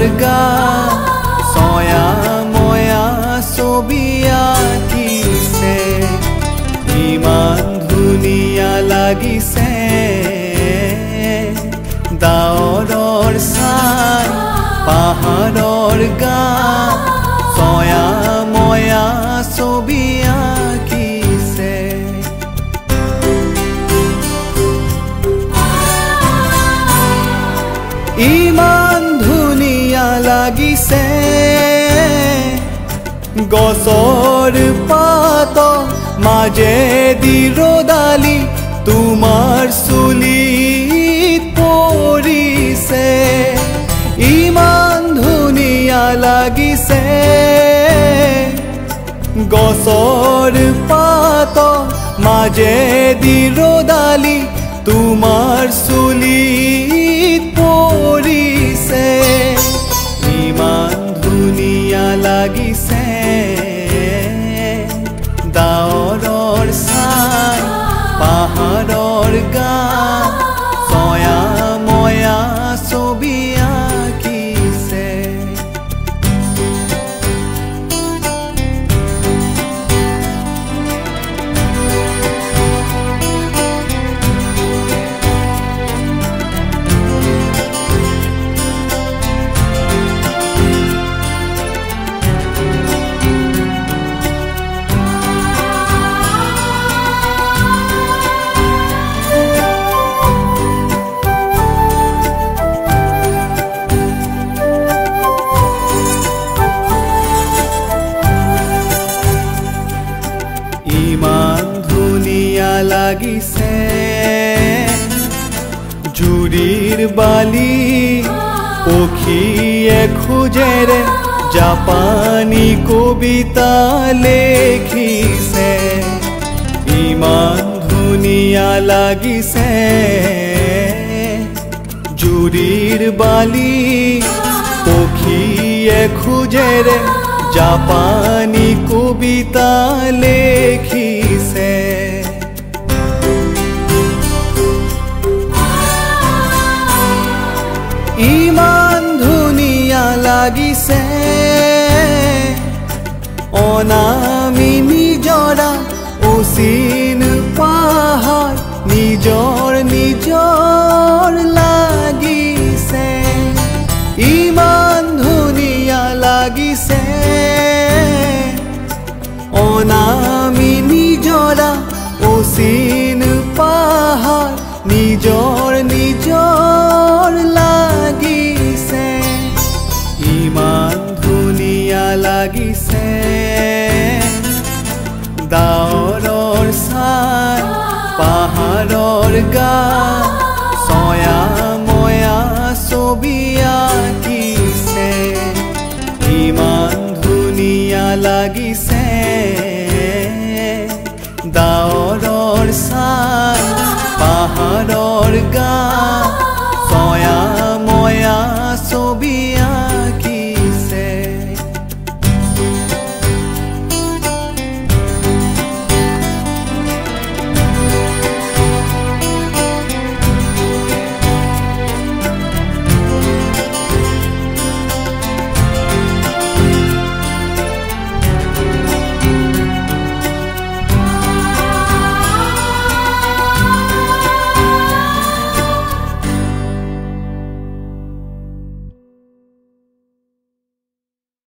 वर्गा सोया मोया सोबिया किसे ईमान धुनिया लागिसे दाओर सार पहाड़ोर गा सोया मोया सोबिया किसे। ईमान धुनिया लागिसे गसर पातो माजे दी रोदाली तुमार सुली पोरी से। ईमान धुनिया लागिसे गसर पातो माजे दी रोदाली तुमार सुली पोरी से। ईमान धुनिया लागिसे दाओर सार पहाड़ोर गा सोया मोया सोबिया किसे। ईमान धुनिया लागिसे झुरिर बाली पोखिए खुजे रे जापानी कविता लेखिसे। ईमान धुनिया लागिसे झुरिर बाली पोखिए खुजे रे जापानी कविता लेखिसे। ईमान धुनिया लागिसे अनामिनी जरा उसिन पहाड़ निजोर निजोर लागिसे। ईमान धुनिया लागिसे अनामिनी जरा उसिन पहाड़ निजोर निजोर लागिसे। ईमान धुनिया लागिसे दाओर सार पहाड़ोर गा सोया मोया सोबिया किसे। ईमान धुनिया लागिसे दाओर सार पहाड़ोर गा।